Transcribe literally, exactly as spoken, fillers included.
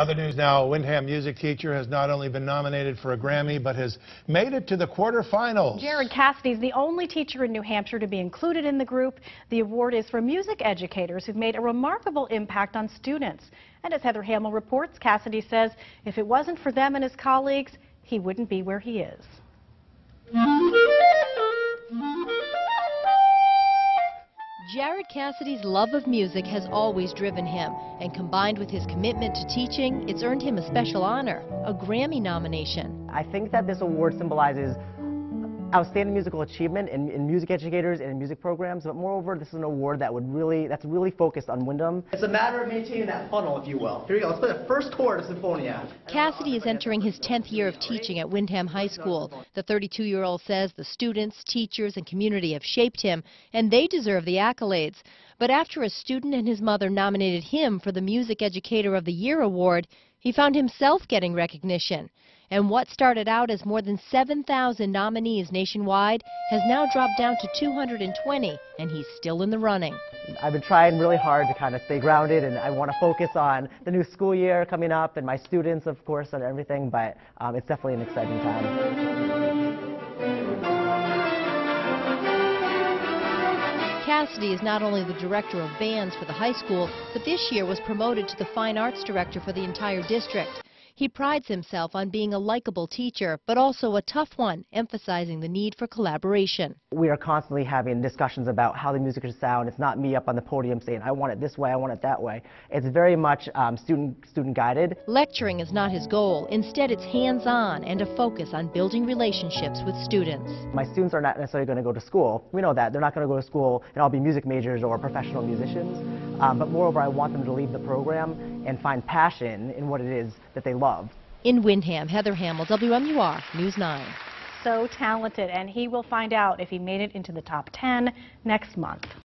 Other news now, a Windham music teacher has not only been nominated for a Grammy, but has made it to the quarterfinals. Jared Cassedy is the only teacher in New Hampshire to be included in the group. The award is for music educators who've made a remarkable impact on students. And as Heather Hamel reports, Cassedy says if it wasn't for them and his colleagues, he wouldn't be where he is. Jared Cassedy's love of music has always driven him, and combined with his commitment to teaching, it's earned him a special honor, a Grammy nomination. I think that this award symbolizes outstanding musical achievement in, in music educators and in music programs, but moreover, this is an award that would really, that's really focused on Windham. It's a matter of maintaining that funnel, if you will. Here you go, let's play the first chord of Symphonia. Cassedy is entering his tenth year of teaching at Windham High School. The thirty-two-year-old says the students, teachers, and community have shaped him, and they deserve the accolades. But after a student and his mother nominated him for the Music Educator of the Year award, he found himself getting recognition. And what started out as more than seven thousand nominees nationwide has now dropped down to two hundred twenty, and he's still in the running. I've been trying really hard to kind of stay grounded, and I want to focus on the new school year coming up and my students, of course, and everything, but um, it's definitely an exciting time. Cassedy is not only the director of bands for the high school, but this year was promoted to the fine arts director for the entire district. He prides himself on being a likable teacher, but also a tough one, emphasizing the need for collaboration. We are constantly having discussions about how the music should sound. It's not me up on the podium saying, I want it this way, I want it that way. It's very much um, student, student guided. Lecturing is not his goal. Instead, it's hands-on and a focus on building relationships with students. My students are not necessarily going to go to school. We know that. They're not going to go to school and all be music majors or professional musicians. Um, but moreover, I want them to leave the program and find passion in what it is that they love. In Windham, Heather Hamel, W M U R News nine. So talented, and he will find out if he made it into the top ten next month.